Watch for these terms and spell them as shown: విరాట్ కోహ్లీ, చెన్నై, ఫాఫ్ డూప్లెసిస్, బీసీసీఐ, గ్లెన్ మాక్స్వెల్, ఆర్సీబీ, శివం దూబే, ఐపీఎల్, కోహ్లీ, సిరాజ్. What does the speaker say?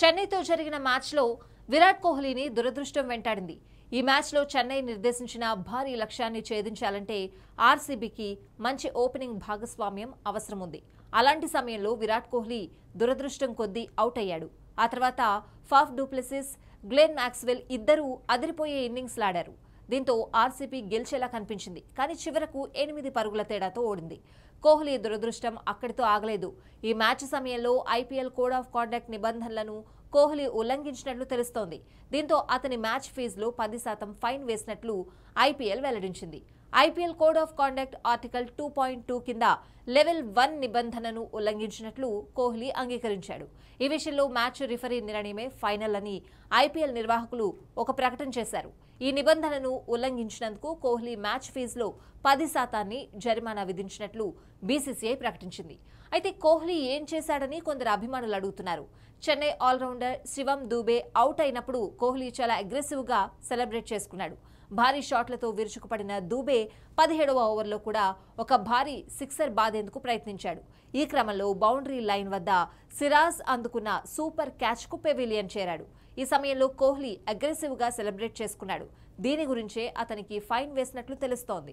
చెన్నై तो జరిగిన మ్యాచ్ లో విరాట్ కోహ్లీని దురదృష్టం వెంటాడింది। ఈ మ్యాచ్ లో చెన్నై నిర్దేశించిన భారీ లక్ష్యాన్ని ఛేదించాలంటే ఆర్సీబీకి మంచి ఓపెనింగ్ భాగస్వామ్యం అవసరం ఉంది। అలాంటి సమయంలో విరాట్ కోహ్లీ దురదృష్టం కొద్ది అవుట్ అయ్యాడు। ఆ తర్వాత ఫాఫ్ డూప్లెసిస్, గ్లెన్ మాక్స్వెల్ ఇద్దరూ అదిరిపోయే ఇన్నింగ్స్ లాడారు। దీంతో ఆర్సీబీ గెలిచేలా కనిపించింది, కానీ చివరకు 8 పరుగుల తేడాతో ఓడింది। కోహ్లీ దురదృష్టం అక్కడితో ఆగలేదు। ఈ మ్యాచ్ సమయంలో ఐపీఎల్ కోడ్ ఆఫ్ కాండక్ట్ నిబంధనలను కోహ్లీ ఉల్లంఘించినట్లు తెలుస్తోంది। దీంతో అతని మ్యాచ్ ఫీజులో 10% ఫైన్ వేసినట్లు ఐపీఎల్ వెల్లడించింది। ఐపీఎల్ code of conduct article 2.2 కింద లెవెల్ 1 నిబంధనను ఉల్లంఘించినట్లు కోహ్లీ అంగీకరించాడు। ఈ విషయంలో మ్యాచ్ రిఫరీ నిర్ణయమే ఫైనల్ అని ఐపీఎల్ నిర్వాహకులు ఒక ప్రకటన చేశారు। ఈ నిబంధనను ఉల్లంఘించినందుకు కోహ్లీ మ్యాచ్ ఫీజులో 10% జరిమానా విధించినట్లు బీసీసీఐ ప్రకటించింది। అయితే కోహ్లీ ఏం చేశాడని కొందరు అభిమానులు అడుగుతున్నారు। చెన్నై ఆల్రౌండర్ శివం దూబే అవుట్ అయినప్పుడు కోహ్లీ చాలా అగ్రెసివ్గా సెలబ్రేట్ చేసుకున్నాడు। భారీ షాట్లతో విరుచుకుపడిన దూబే 17వ ఓవర్లో కూడా ఒక భారీ సిక్సర్ బాదేందుకు ప్రయత్నించాడు। ఈ క్రమంలో బౌండరీ లైన్ వద్ద సిరాజ్ అందుకున్న సూపర్ క్యాచ్కు పెవిలియన్ చేరాడు। ఈ సమయంలో కోహ్లీ అగ్రెసివ్గా సెలబ్రేట్ చేసుకున్నాడు। దీని గురించే అతనికి ఫైన్ వేసినట్లు తెలుస్తోంది।